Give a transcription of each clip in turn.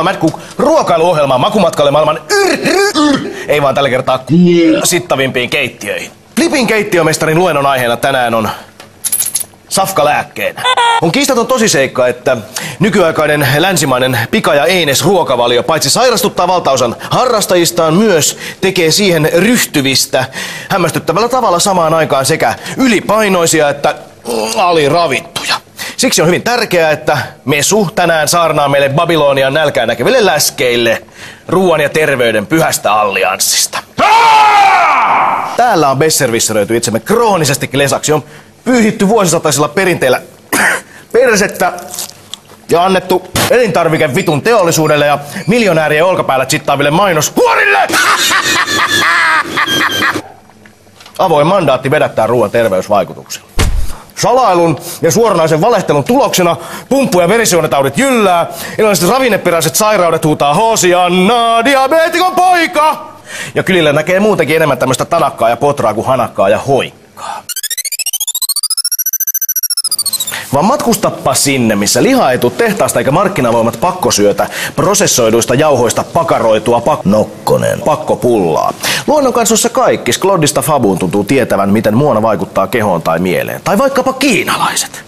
Tervetuloa Mad Cook ruokailuohjelmaan makumatkalle maailman ei vaan tällä kertaa sittavimpiin keittiöihin. Flipin keittiömestarin luennon aiheena tänään on safka lääkkeenä. On kiistaton tosiseikka, että nykyaikainen länsimainen pika- ja einesruokavalio paitsi sairastuttaa valtaosan harrastajistaan, myös tekee siihen ryhtyvistä hämmästyttävällä tavalla samaan aikaan sekä ylipainoisia että aliravittuja. Siksi on hyvin tärkeää, että Mesu tänään saarnaa meille Babylonian nälkään näkeville läskeille ruoan ja terveyden pyhästä allianssista. Täällä on besservisseröity itsemme kroonisestikin lesaksi. On pyyhitty vuosisataisilla perinteillä persettä ja annettu elintarvike vitun teollisuudelle ja miljonäärien olkapäällä chittaaville mainoshuorille! Avoin mandaatti vedättää ruoan terveysvaikutuksia. Salailun ja suoranaisen valehtelun tuloksena pumppu- ja verisuonitaudit jyllää, erilaiset ravinneperäiset sairaudet huutaa Hosiannaa, diabeetikon poika! Ja kylillä näkee muutenkin enemmän tämmöistä tanakkaa ja potraa kuin hanakkaa ja hoikkaa. Vaan matkustappa sinne, missä liha ei tuu tehtaasta eikä markkinavoimat pakkosyötä prosessoiduista jauhoista pakaroitua nokkonen pakkopullaa. Luonnon kanssa kaikki, Kloddista Fabuun, tuntuu tietävän, miten muona vaikuttaa kehoon tai mieleen. Tai vaikkapa kiinalaiset.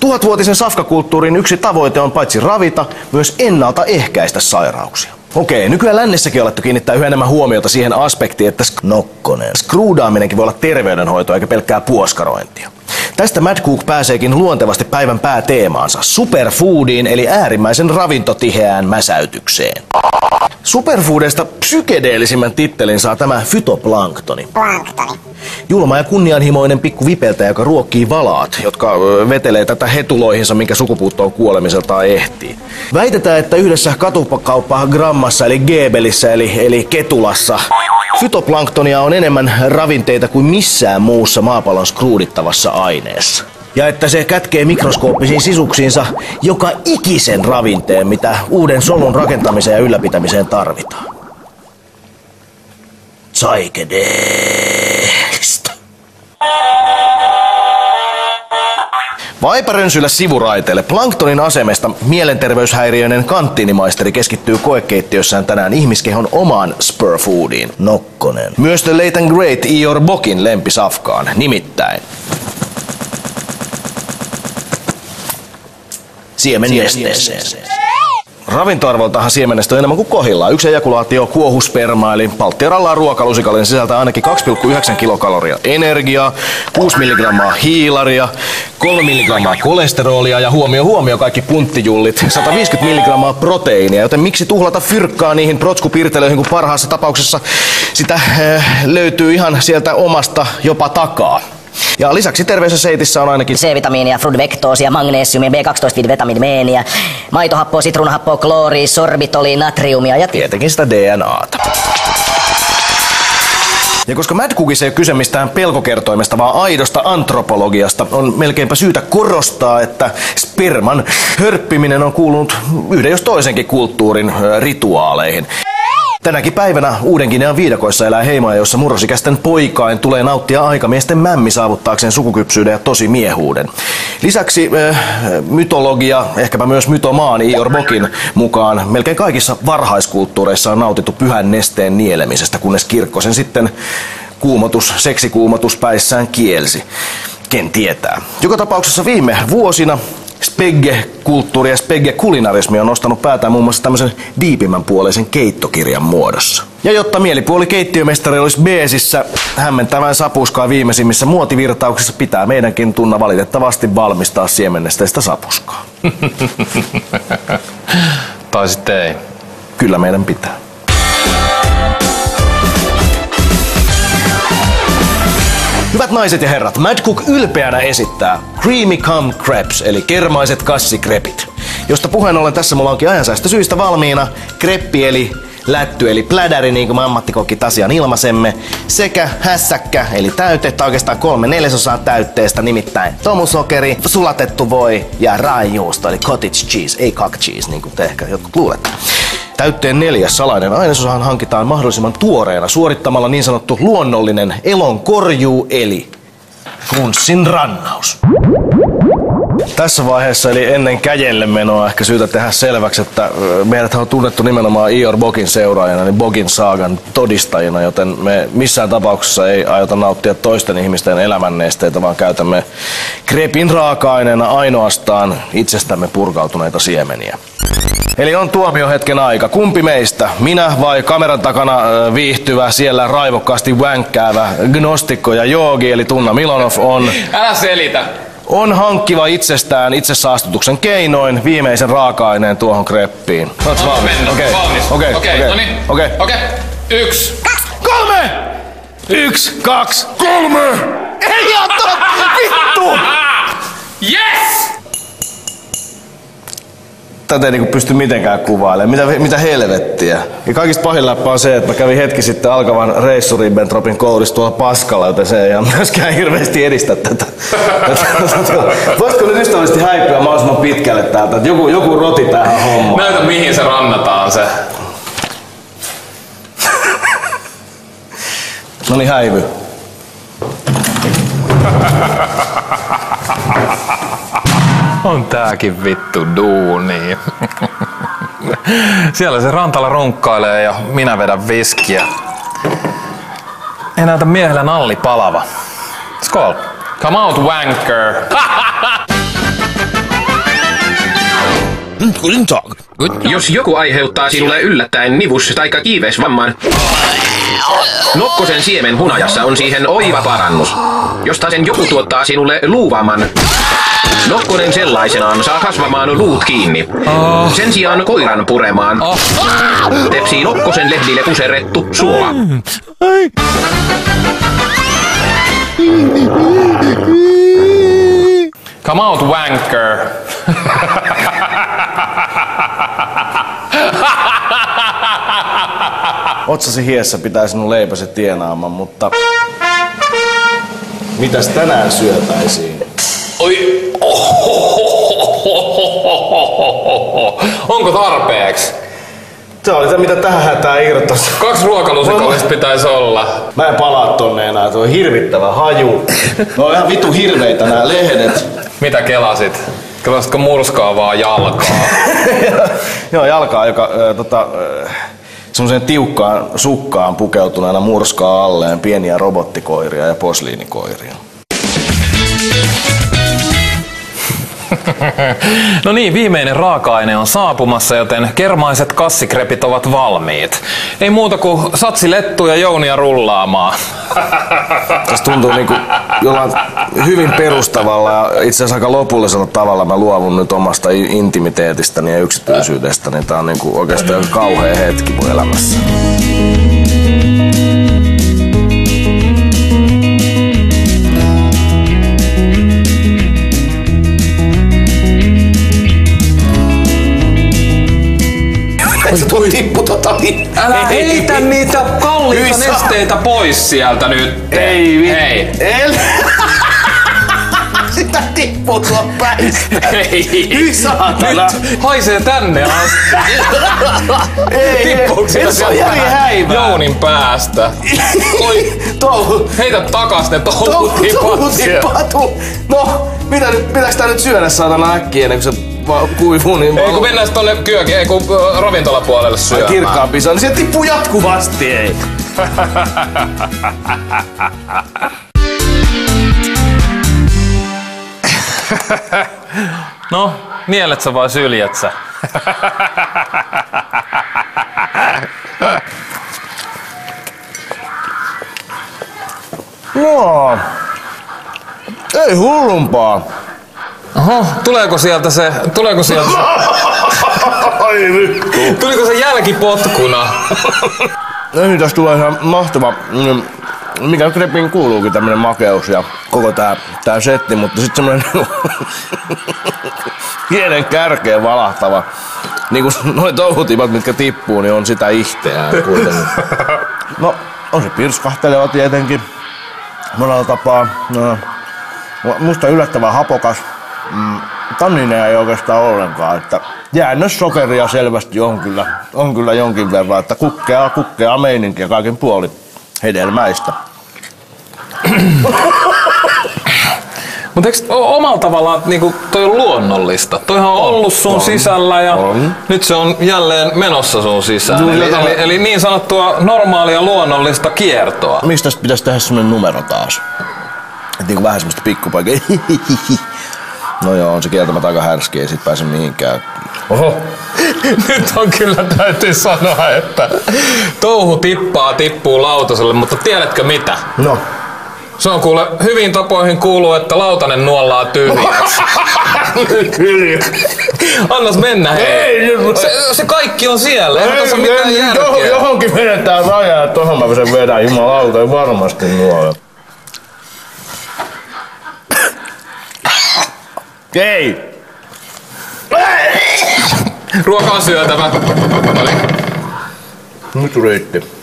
Tuhatvuotisen safkakulttuurin yksi tavoite on paitsi ravita, myös ennaltaehkäistä sairauksia. Okei, nykyään lännessäkin on alettu kiinnittää yhä enemmän huomiota siihen aspektiin, että skruudaaminenkin voi olla terveydenhoitoa eikä pelkkää puoskarointia. Tästä Mad Cook pääseekin luontevasti päivän pääteemaansa, superfoodiin eli äärimmäisen ravintotiheään mäsäytykseen. Superfoodista psykedeellisimmän tittelin saa tämä fytoplanktoni. Julma ja kunnianhimoinen pikku vipeltä, joka ruokkii valaat, jotka vetelee tätä hetuloihinsa, minkä sukupuuttoon kuolemiseltaan ehtii. Väitetään, että yhdessä katukauppaa grammassa eli geebelissä eli ketulassa fytoplanktonia on enemmän ravinteita kuin missään muussa maapallon skruudittavassa aineessa. Ja että se kätkee mikroskooppisiin sisuksiinsa joka ikisen ravinteen, mitä uuden solun rakentamiseen ja ylläpitämiseen tarvitaan. Psykedeelistä. Vaipa rönsyillä sivuraiteelle. Planktonin asemesta mielenterveyshäiriöinen kanttiinimaisteri keskittyy koekeittiössään tänään ihmiskehon omaan spurfoodiin, nokkonen. Myös The Late and Great Eeyore Bokin lempisafkaan, nimittäin siemennesteeseen. Ravintoarvoltahan siemenestä on enemmän kuin kohillaan. Yksi ejakulaatio kuohuspermaa, eli palttiorallaan ruokalusikallinen sisältää ainakin 2,9 kilokaloria energiaa, 6 mg hiilaria, 3 mg kolesterolia ja huomio kaikki punttijullit, 150 mg proteiinia, joten miksi tuhlata fyrkkaa niihin protskupirtelöihin, kun parhaassa tapauksessa sitä löytyy ihan sieltä omasta jopa takaa. Ja lisäksi terveessä seitissä on ainakin C-vitamiinia, frudvektoosia, magneesiumia, B12-vitamiinimeeniä, maitohappoa, sitruunahappoa, klooria, sorbitolia, natriumia ja tietenkin sitä DNAta. Ja koska Mad Cookissa ei ole kyse mistään pelkokertoimesta, vaan aidosta antropologiasta, on melkeinpä syytä korostaa, että sperman hörppiminen on kuulunut yhden jos toisenkin kulttuurin rituaaleihin. Tänäkin päivänä Uuden-Ginean viidakoissa elää heimoja, jossa murrosikäisten poikain tulee nauttia aikamiesten mämmi saavuttaakseen sukukypsyyden ja tosimiehuuden. Lisäksi mytologia, ehkäpä myös mytomaan Eeyore Bokin mukaan, melkein kaikissa varhaiskulttuureissa on nautittu pyhän nesteen nielemisestä, kunnes kirkko sen sitten seksikuumotus päissään kielsi. Ken tietää. Joka tapauksessa viime vuosina spegge-kulttuuri ja spegge-kulinarismi on nostanut päätään muun muassa tämmöisen diipimmän puoleisen keittokirjan muodossa. Ja jotta mielipuoli keittiömestari olisi beesissä hämmentävän sapuskaa viimeisimmissä muotivirtauksissa, pitää meidänkin Tunna valitettavasti valmistaa siemennesteistä sapuskaa. Tai sitten ei. Kyllä meidän pitää. Hyvät naiset ja herrat, Mad Cook ylpeänä esittää Creamy Cum Crepes, eli kermaiset kassikrepit. Josta puheen ollen tässä mulla onkin ajansäästösyistä valmiina kreppi eli lätty eli plädäri, niin kuin me ammattikokit asian ilmaisemme, sekä hässäkkä eli täyte, tai oikeastaan 3/4 täytteestä, nimittäin tomusokeri, sulatettu voi ja raajuusto eli cottage cheese, ei cock cheese, niin kuin te ehkä jotkut luulette. Täytteen 4. salainen ainesosahan hankitaan mahdollisimman tuoreena suorittamalla niin sanottu luonnollinen elonkorjuu eli frunssin rannaus. Tässä vaiheessa, eli ennen käjelle menoa, ehkä syytä tehdä selväksi, että meidät on tunnettu nimenomaan Ior Bokin seuraajana, niin Bokin saagan todistajina, joten me missään tapauksessa ei aiota nauttia toisten ihmisten elämännesteitä, vaan käytämme krepin raaka-aineena ainoastaan itsestämme purkautuneita siemeniä. Eli on tuomiohetken aika. Kumpi meistä? Minä vai kameran takana viihtyvä, siellä raivokkaasti vänkkäävä gnostikko ja joogi, eli Tunna Milonov on... Älä selitä! On hankkiva itsestään itsesaastutuksen keinoin viimeisen raaka-aineen tuohon kreppiin. Oot valmis? Okei, okei. 1, 2, 3! 1, 2, 3! Ei oo totta! Vittu! Yes! Tätä ei pysty mitenkään kuvailemaan. Mitä helvettiä? Ja kaikista pahin läppä on se, että mä kävin hetki sitten alkavan reissu Ribbentropin koulussa tuolla paskalla, joten se ei ihan myöskään hirveesti edistä tätä. Voisitko nyt ystävällisesti häipyä mahdollisimman pitkälle täältä? Joku roti tähän hommaan. Näytä mihin se rannataan se. No niin, häivy. On tääkin vittu duuni. Siellä se rantalla runkkailee ja minä vedän viskiä. Ei näytä miehellä nalli palava. Skol. Come out, wanker. Jos joku aiheuttaa sinulle yllättäen nivus- tai kiiveysvamman, nokkosen siemen hunajassa on siihen oiva parannus. Josta sen joku tuottaa sinulle luuvaman, nokkonen sellaisenaan saa kasvamaan luut kiinni. Sen sijaan koiran puremaan tepsii nokkosen lehdille puserrettu suola. Come out, wanker! Otsasi hiessä pitää sinun leipäsi tienaamaan, mutta... Mitäs tänään syötäisiin? Oi! Onko tarpeeks? Se oli se, mitä tähän hätään irtos. 2 ruokalusikallista pitäisi olla. Mä en palaa tonne enää, tuo on hirvittävä haju. No on ihan vittu hirveitä nää lehdet. Mitä kelasit? Kelasitko murskaa vaan jalkaa? Joo, jalkaa, joka semmoiseen tiukkaan sukkaan pukeutuneena murskaa alleen pieniä robottikoiria ja posliinikoiria. No niin, viimeinen raaka-aine on saapumassa, joten kermaiset kassikrepit ovat valmiit. Ei muuta kuin satsi lettuja ja jounia rullaamaan. Tässä tuntuu niinku jollain hyvin perustavalla ja itse asiassa aika lopullisella tavalla mä luovun nyt omasta intimiteetistäni ja yksityisyydestäni. Tää on niinku oikeastaan kauhea hetki mun elämässä. Älä heitä niitä kalliita nesteitä pois sieltä nyt. Ei vittu. Ei. Sitä tippuu tuo päistä. Ei. Nyt haisee tänne asti. Ei. Tippuuko sieltä Jounin päästä? Oi. Heitä takas ne touhutipat. No, pitääks tää nyt syödä saatana äkkiä ennen kuin se... Kuivuu, niin ei kun mennään tonne kyökin, ei kun ravintolapuolelle syömään. Kirkkaampi se on, niin se tippuu jatkuvasti, ei. No, mielet sä vai syljet sä? No, ei hullumpaa. Oho, tuleeko sieltä se... Ai vittu! Tuliko se jälkipotkuna? Ei, tässä tulee ihan mahtava, mikä krepiin kuuluukin tämmönen makeus ja koko tää setti, mutta sit semmonen hienen kärkeen valahtava. Niinku noi touhutipat, mitkä tippuu, niin on sitä ihteään kuitenkin. No, on se pirskahteleva tietenkin, monella tapaa. Musta yllättävän hapokas. Tannineja ei oikeastaan ollenkaan, että jäännössokeria selvästi on kyllä jonkin verran, että kukkeaa meininkiä kaiken puolin hedelmäistä. Mutta eikö omalla tavallaan niinku, toi on luonnollista? Toihan on ollut sun sisällä ja nyt se on jälleen menossa sun sisään. Eli niin sanottua normaalia luonnollista kiertoa. Miksi tästä pitäisi tehdä semmonen numero taas? Et niinku vähän semmoista pikkupaikkaa. No joo, on se kieltämättä aika härski, ei sit pääse mihinkään. Oho. Nyt on kyllä, täytyy sanoa, että touhu tippuu lautaselle, mutta tiedätkö mitä? No. Se on kuule, hyvin tapoihin kuuluu, että lautanen nuollaa tyhjäksi. Annas mennä hei. Se kaikki on siellä, ei tässä mitään järkeä. Johonkin vedetään rajaa, tohon mä sen vedän, jumalauta, ei varmasti nuolla. Hei! Ruoka on syötävä. Nyt riitti.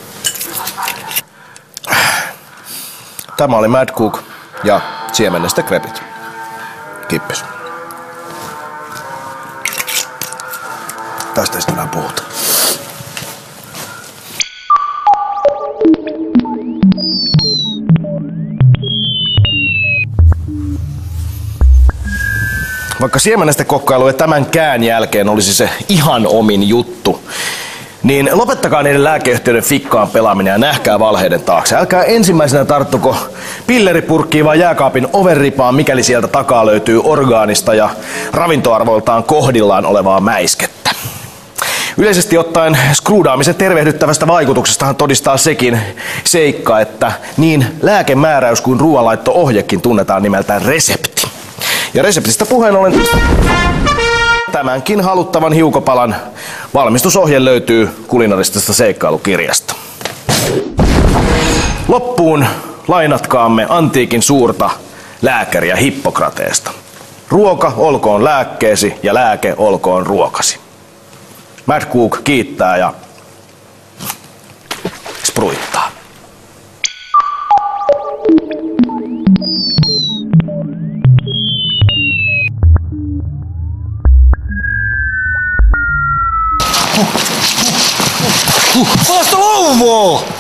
Tämä oli Mad Cook ja siemenestä krepit. Kippis. Tästä ei sitä enää puhuta. Vaikka siemenestä kokkailu ja tämänkään jälkeen olisi se ihan omin juttu, niin lopettakaa niiden lääkeyhtiöiden fikkaan pelaaminen ja nähkää valheiden taakse. Älkää ensimmäisenä tarttuko pilleripurkkiin vai jääkaapin ovenripaan, mikäli sieltä takaa löytyy orgaanista ja ravintoarvoiltaan kohdillaan olevaa mäiskettä. Yleisesti ottaen skruudaamisen tervehdyttävästä vaikutuksestahan todistaa sekin seikka, että niin lääkemääräys kuin ruoanlaitto-ohjekin tunnetaan nimeltään resepti. Ja reseptistä puheen ollen tämänkin haluttavan hiukopalan valmistusohje löytyy kulinaristisesta seikkailukirjasta. Loppuun lainatkaamme antiikin suurta lääkäriä Hippokrateesta. Ruoka olkoon lääkkeesi ja lääke olkoon ruokasi. Mad Cook kiittää ja spruittaa. Vasta louvoo!